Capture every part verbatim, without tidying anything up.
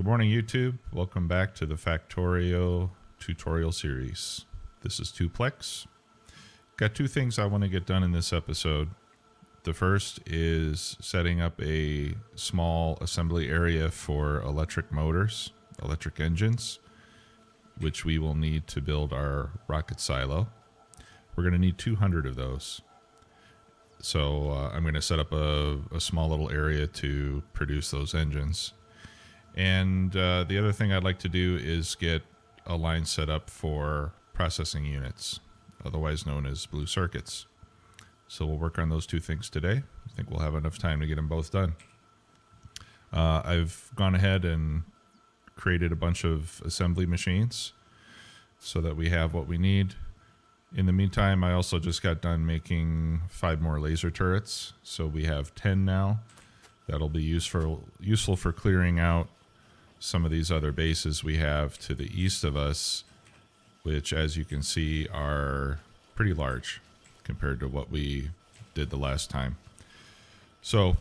Good morning, YouTube. Welcome back to the Factorio tutorial series. This is Tuplex. Got two things I want to get done in this episode. The first is setting up a small assembly area for electric motors, electric engines, which we will need to build our rocket silo. We're going to need two hundred of those. So uh, I'm going to set up a, a small little area to produce those engines. And uh, the other thing I'd like to do is get a line set up for processing units, otherwise known as blue circuits. So we'll work on those two things today. I think we'll have enough time to get them both done. Uh, I've gone ahead and created a bunch of assembly machines so that we have what we need. In the meantime, I also just got done making five more laser turrets, so we have ten now. That'll be useful, useful for clearing out some of these other bases we have to the east of us, which, as you can see, are pretty large compared to what we did the last time. So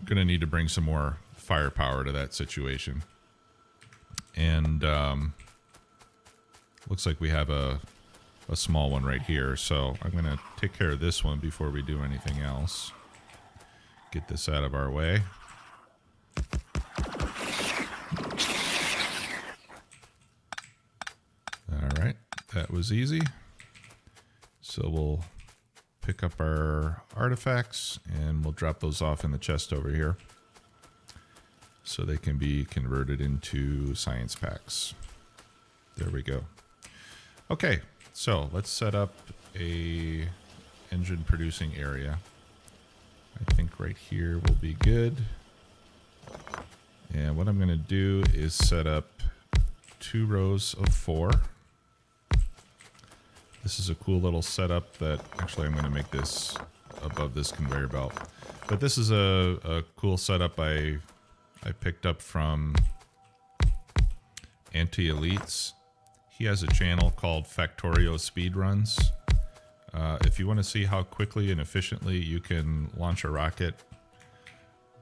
I'm going to need to bring some more firepower to that situation. And um, looks like we have a... a small one right here, so I'm gonna take care of this one before we do anything else. Get this out of our way. All right, that was easy. So we'll pick up our artifacts and we'll drop those off in the chest over here so they can be converted into science packs. There we go. Okay. So let's set up a engine producing area. I think right here will be good. And what I'm gonna do is set up two rows of four. This is a cool little setup that, actually I'm gonna make this above this conveyor belt. But this is a, a cool setup I, I picked up from Anti-Elites. He has a channel called Factorio Speedruns. Uh, if you want to see how quickly and efficiently you can launch a rocket,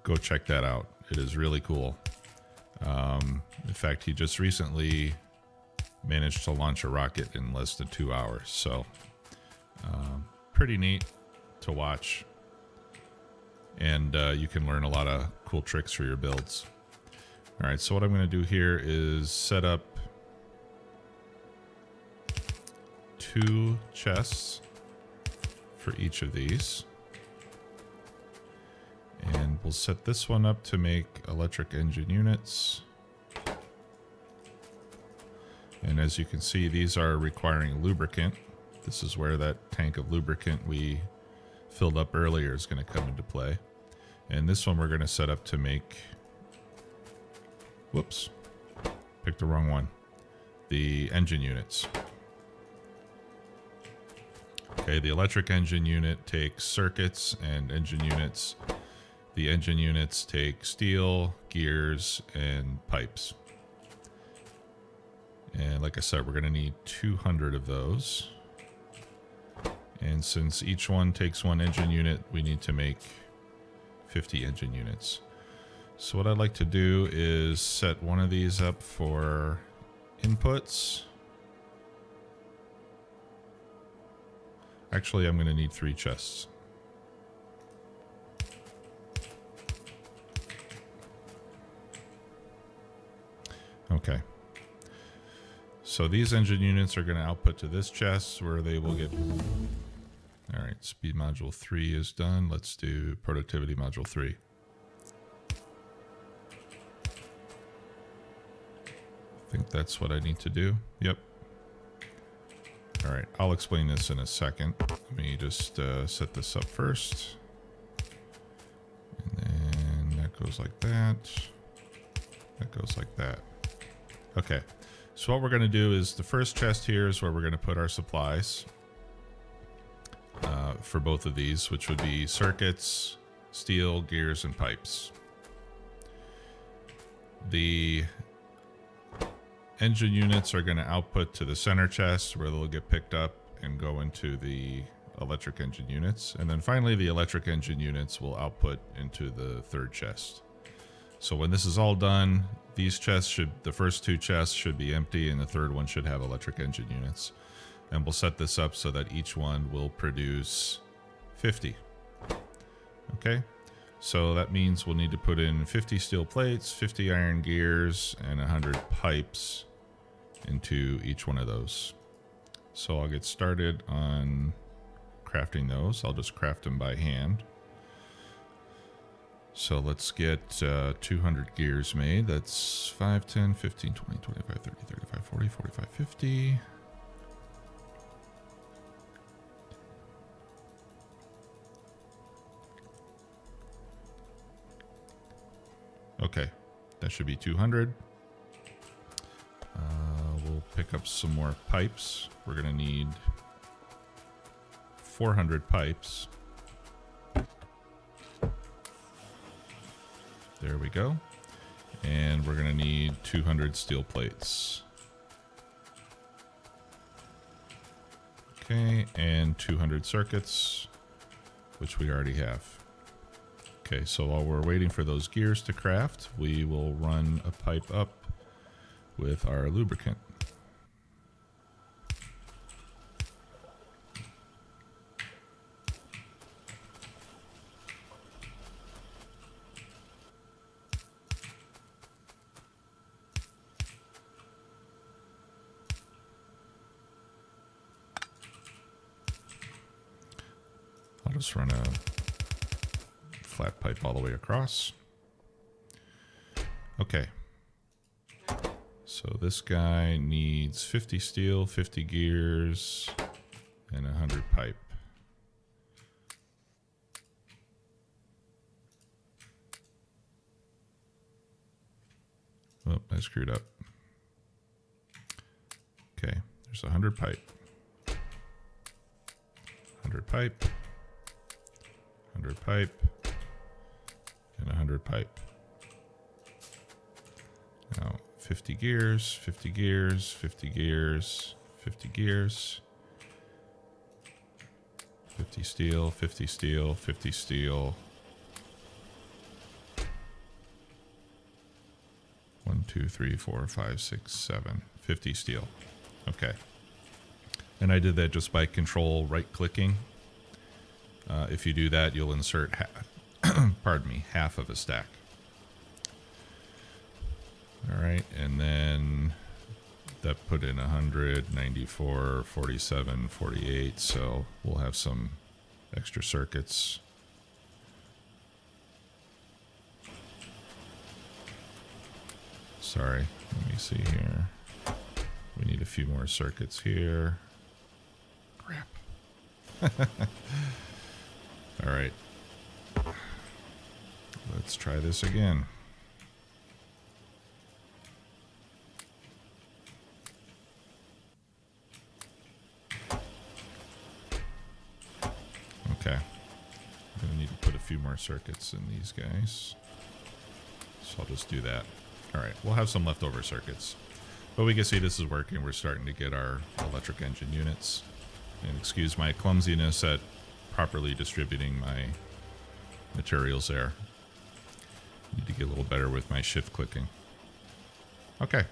go check that out. It is really cool. Um, in fact, he just recently managed to launch a rocket in less than two hours. So um, pretty neat to watch. And uh, you can learn a lot of cool tricks for your builds. All right, so what I'm going to do here is set up two chests for each of these. And we'll set this one up to make electric engine units. And as you can see, these are requiring lubricant. This is where that tank of lubricant we filled up earlier is going to come into play. And this one we're going to set up to make, whoops, picked the wrong one, the engine units. Okay, the electric engine unit takes circuits and engine units. The engine units take steel, gears, and pipes. And like I said, we're going to need two hundred of those. And since each one takes one engine unit, we need to make fifty engine units. So what I'd like to do is set one of these up for inputs. Actually, I'm going to need three chests. Okay. So these engine units are going to output to this chest where they will get... All right, speed module three is done. Let's do productivity module three. I think that's what I need to do. Yep. All right, I'll explain this in a second. Let me just uh, set this up first. And then that goes like that. That goes like that. Okay, so what we're gonna do is the first chest here is where we're gonna put our supplies uh, for both of these, which would be circuits, steel, gears, and pipes. The engine units are going to output to the center chest where they'll get picked up and go into the electric engine units. And then finally, the electric engine units will output into the third chest. So when this is all done, these chests should, the first two chests should be empty, and the third one should have electric engine units. And we'll set this up so that each one will produce fifty. Okay, so that means we'll need to put in fifty steel plates, fifty iron gears, and one hundred pipes into each one of those. So I'll get started on crafting those. I'll just craft them by hand. So let's get uh, two hundred gears made. That's five, ten, fifteen, twenty, twenty-five, thirty, thirty-five, forty, forty-five, fifty. Okay, that should be two hundred. Uh, we'll pick up some more pipes. We're gonna need four hundred pipes. There we go. And we're gonna need two hundred steel plates. Okay, and two hundred circuits, which we already have. Okay, so while we're waiting for those gears to craft, we will run a pipe up with our lubricant. I'll just run a flat pipe all the way across. Okay. So this guy needs fifty steel, fifty gears, and one hundred pipe. Oh, I screwed up. Okay, there's one hundred pipe. one hundred pipe. one hundred pipe. And one hundred pipe. Now, fifty gears, fifty gears, fifty gears, fifty gears, fifty steel, fifty steel, fifty steel, one, two, three, four, five, six, seven, fifty steel. Okay. And I did that just by control right clicking. Uh, if you do that, you'll insert, ha pardon me, half of a stack. All right, and then that put in one hundred, ninety-four, forty-seven, forty-eight, so we'll have some extra circuits. Sorry, let me see here. We need a few more circuits here. Crap. All right. Let's try this again. Okay, I'm going to need to put a few more circuits in these guys, so I'll just do that. All right, we'll have some leftover circuits, but we can see this is working. We're starting to get our electric engine units, and excuse my clumsiness at properly distributing my materials there. Need to get a little better with my shift clicking. Okay,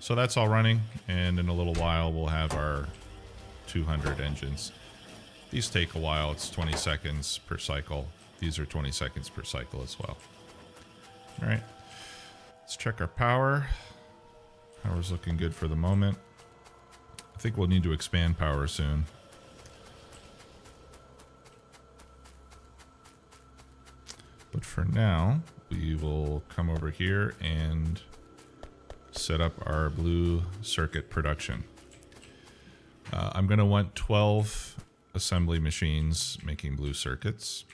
so that's all running, and in a little while we'll have our two hundred engines. These take a while. It's twenty seconds per cycle. These are twenty seconds per cycle as well. All right, let's check our power. Power's looking good for the moment. I think we'll need to expand power soon. But for now, we will come over here and set up our blue circuit production. Uh, I'm gonna want twelve assembly machines making blue circuits,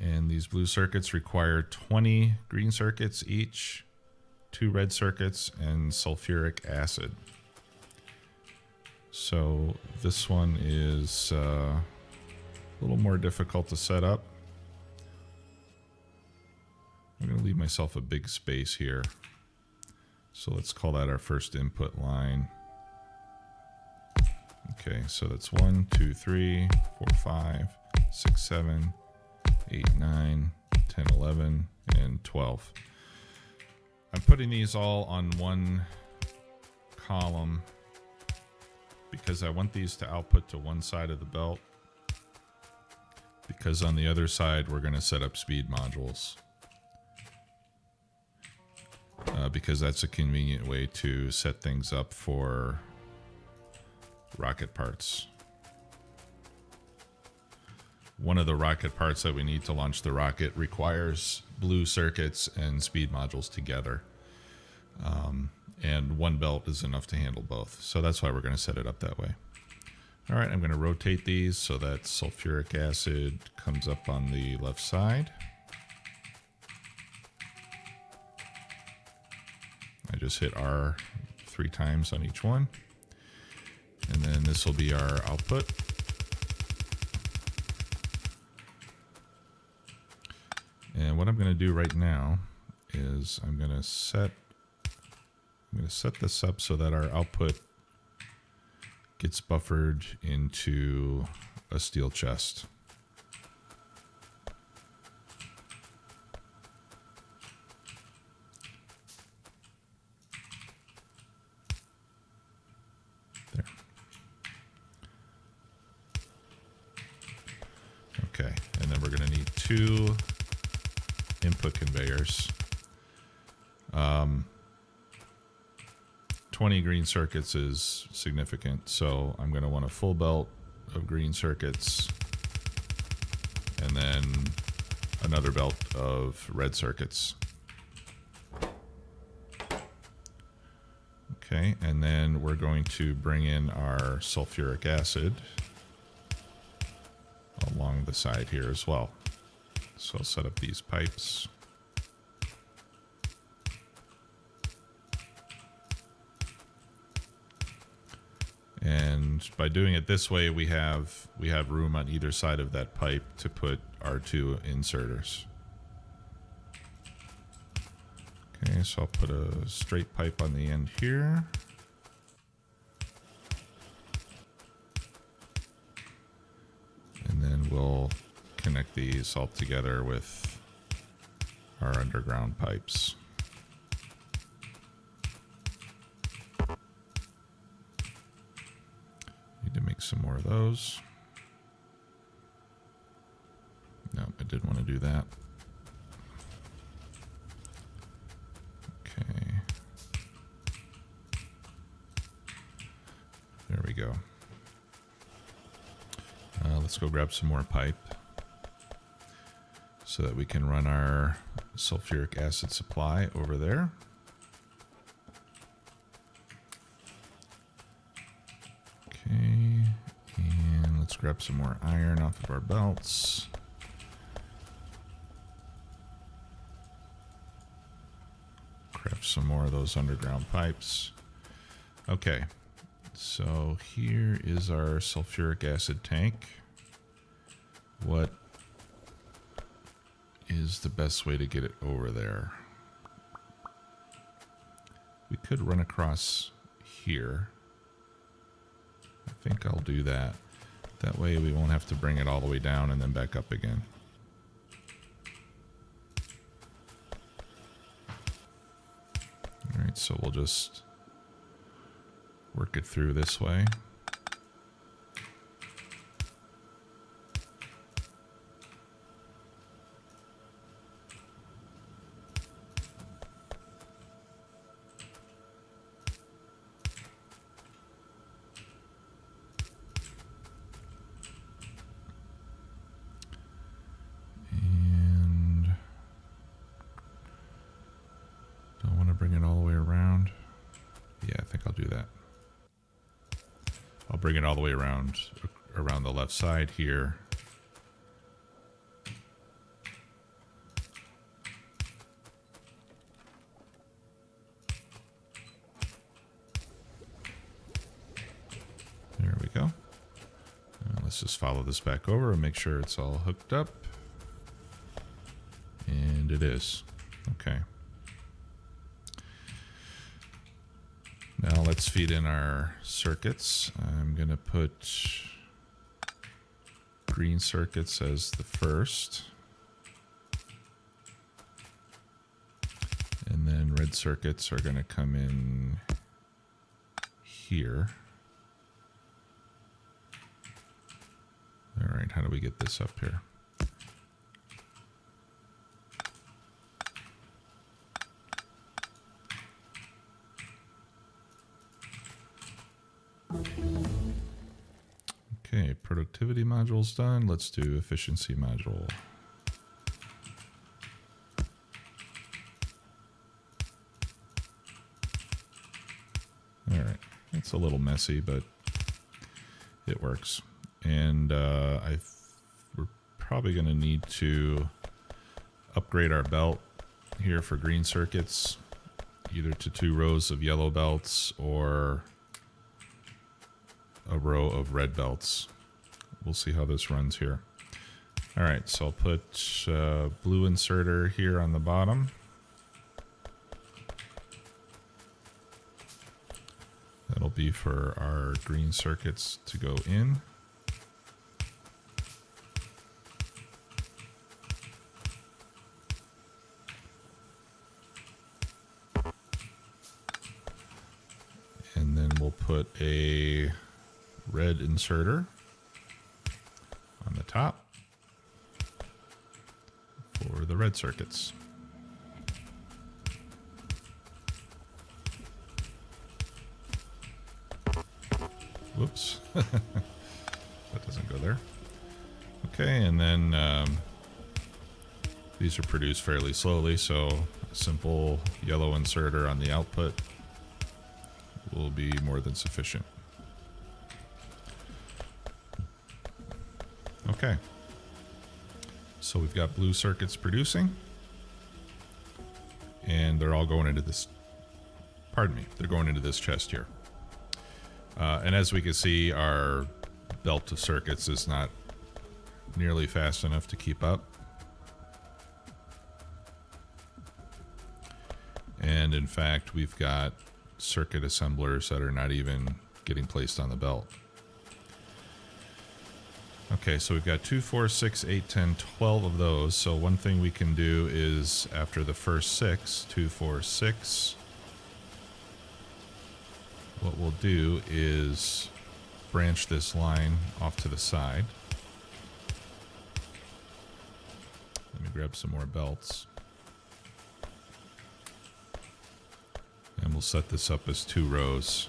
and these blue circuits require twenty green circuits each, two red circuits, and sulfuric acid. So this one is uh, a little more difficult to set up. I'm gonna leave myself a big space here, so let's call that our first input line. Okay, so that's one, two, three, four, five, six, seven, eight, nine, ten, eleven, and twelve. putting these all on one column because I want these to output to one side of the belt, because on the other side we're going to set up speed modules, uh, because that's a convenient way to set things up for rocket parts. One of the rocket parts that we need to launch the rocket requires blue circuits and speed modules together. Um, and one belt is enough to handle both. So that's why we're going to set it up that way. All right, I'm going to rotate these so that sulfuric acid comes up on the left side. I just hit R three times on each one. And then this will be our output. And what I'm going to do right now is I'm going to set I'm going to set this up so that our output gets buffered into a steel chest. There. Okay, and then we're going to need two input conveyors, um, twenty green circuits is significant, so I'm going to want a full belt of green circuits and then another belt of red circuits. Okay, and then we're going to bring in our sulfuric acid along the side here as well. So I'll set up these pipes. And by doing it this way, we have we have room on either side of that pipe to put our two inserters. Okay, so I'll put a straight pipe on the end here. And then we'll connect these all together with our underground pipes. Need to make some more of those. No, I didn't want to do that. Okay. There we go. Uh, let's go grab some more pipe, so that we can run our sulfuric acid supply over there. Okay, and let's grab some more iron off of our belts. Grab some more of those underground pipes. Okay, so here is our sulfuric acid tank. What is the best way to get it over there? We could run across here. I think I'll do that. That way we won't have to bring it all the way down and then back up again. All right, so we'll just work it through this way. Bring it all the way around around the left side here. There we go. Now let's just follow this back over and make sure it's all hooked up. And it is. Okay. Now let's feed in our circuits. I'm going to put green circuits as the first. And then red printed circuits are going to come in here. All right, how do we get this up here? Okay, productivity module's done. Let's do efficiency module. All right, it's a little messy, but it works. And uh, I we're probably going to need to upgrade our belt here for green circuits, either to two rows of yellow belts or a row of red belts. We'll see how this runs here. All right, so I'll put uh, blue inserter here on the bottom. That'll be for our green circuits to go in. And then we'll put a red inserter on the top for the red circuits. Whoops, that doesn't go there. Okay, and then um, these are produced fairly slowly, so a simple yellow inserter on the output will be more than sufficient. Okay, so we've got blue circuits producing, and they're all going into this, pardon me, they're going into this chest here. Uh, and as we can see, our belt of circuits is not nearly fast enough to keep up. And in fact, we've got circuit assemblers that are not even getting placed on the belt. Okay, so we've got two, four, six, eight, ten, twelve of those. So one thing we can do is after the first six, two, four, six, what we'll do is branch this line off to the side. Let me grab some more belts. And we'll set this up as two rows.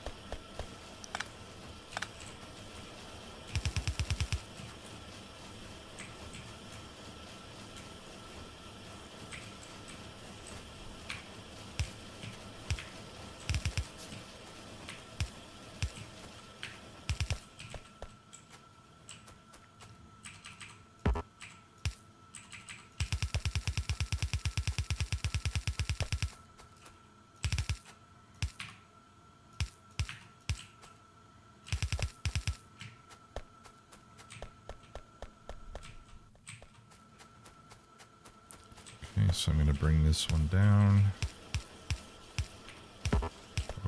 So I'm going to bring this one down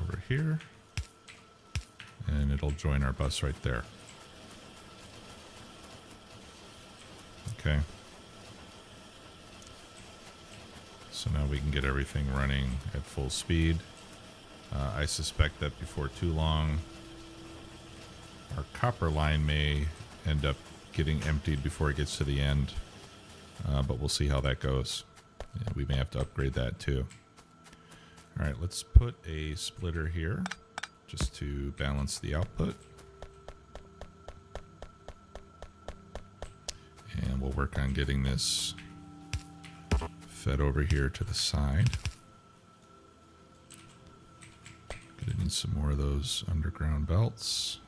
over here, and it'll join our bus right there. Okay. So now we can get everything running at full speed. Uh, I suspect that before too long, our copper line may end up getting emptied before it gets to the end, uh, but we'll see how that goes. Yeah, we may have to upgrade that too. All right, let's put a splitter here just to balance the output. And we'll work on getting this fed over here to the side. Gonna need some more of those underground belts.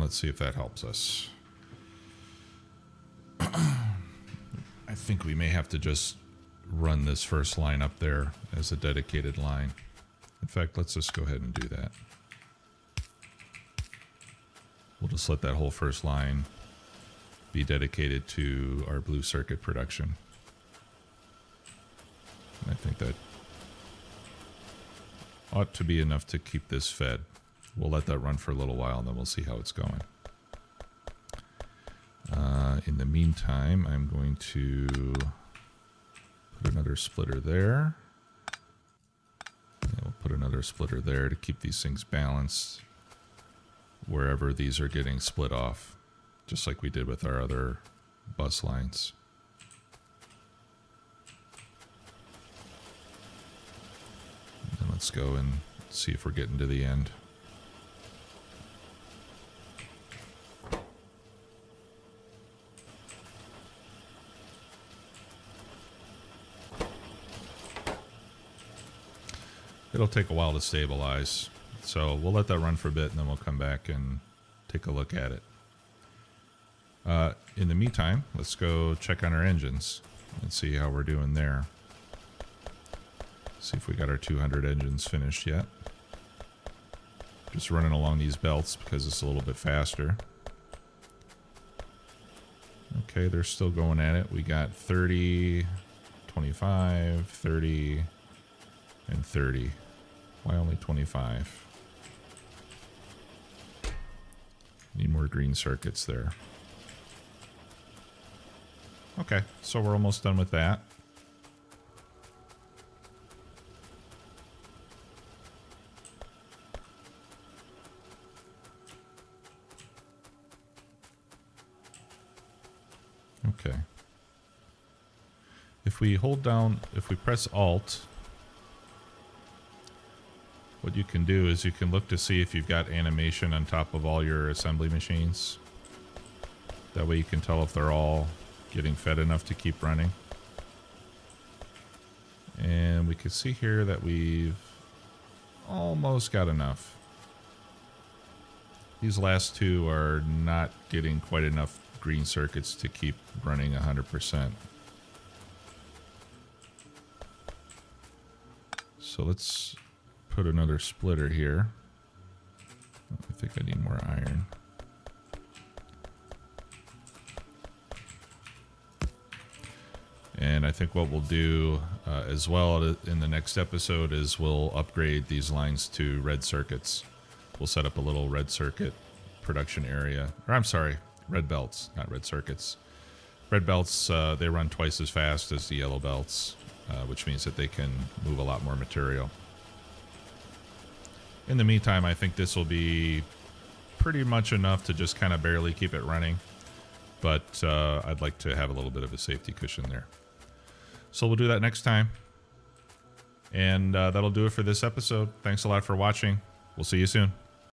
Let's see if that helps us. I think we may have to just run this first line up there as a dedicated line. In fact, let's just go ahead and do that. We'll just let that whole first line be dedicated to our blue circuit production. And I think that ought to be enough to keep this fed. We'll let that run for a little while and then we'll see how it's going. Uh, in the meantime, I'm going to put another splitter there. And we'll put another splitter there to keep these things balanced wherever these are getting split off, just like we did with our other bus lines. And let's go and see if we're getting to the end. It'll take a while to stabilize, so we'll let that run for a bit and then we'll come back and take a look at it. Uh, in the meantime, let's go check on our engines and see how we're doing there. See if we got our two hundred engines finished yet. Just running along these belts because it's a little bit faster. Okay, they're still going at it. We got thirty, twenty-five, thirty, and thirty. Why only twenty-five? Need more green circuits there. Okay, so we're almost done with that. Okay. If we hold down, if we press Alt, what you can do is you can look to see if you've got animation on top of all your assembly machines. That way you can tell if they're all getting fed enough to keep running. And we can see here that we've almost got enough. These last two are not getting quite enough green circuits to keep running one hundred percent. So let's put another splitter here. I think I need more iron. And I think what we'll do uh, as well in the next episode is we'll upgrade these lines to red circuits. We'll set up a little red circuit production area. Or I'm sorry, red belts, not red circuits. Red belts, uh, they run twice as fast as the yellow belts, uh, which means that they can move a lot more material. In the meantime, I think this will be pretty much enough to just kind of barely keep it running. But uh, I'd like to have a little bit of a safety cushion there. So we'll do that next time. And uh, that'll do it for this episode. Thanks a lot for watching. We'll see you soon.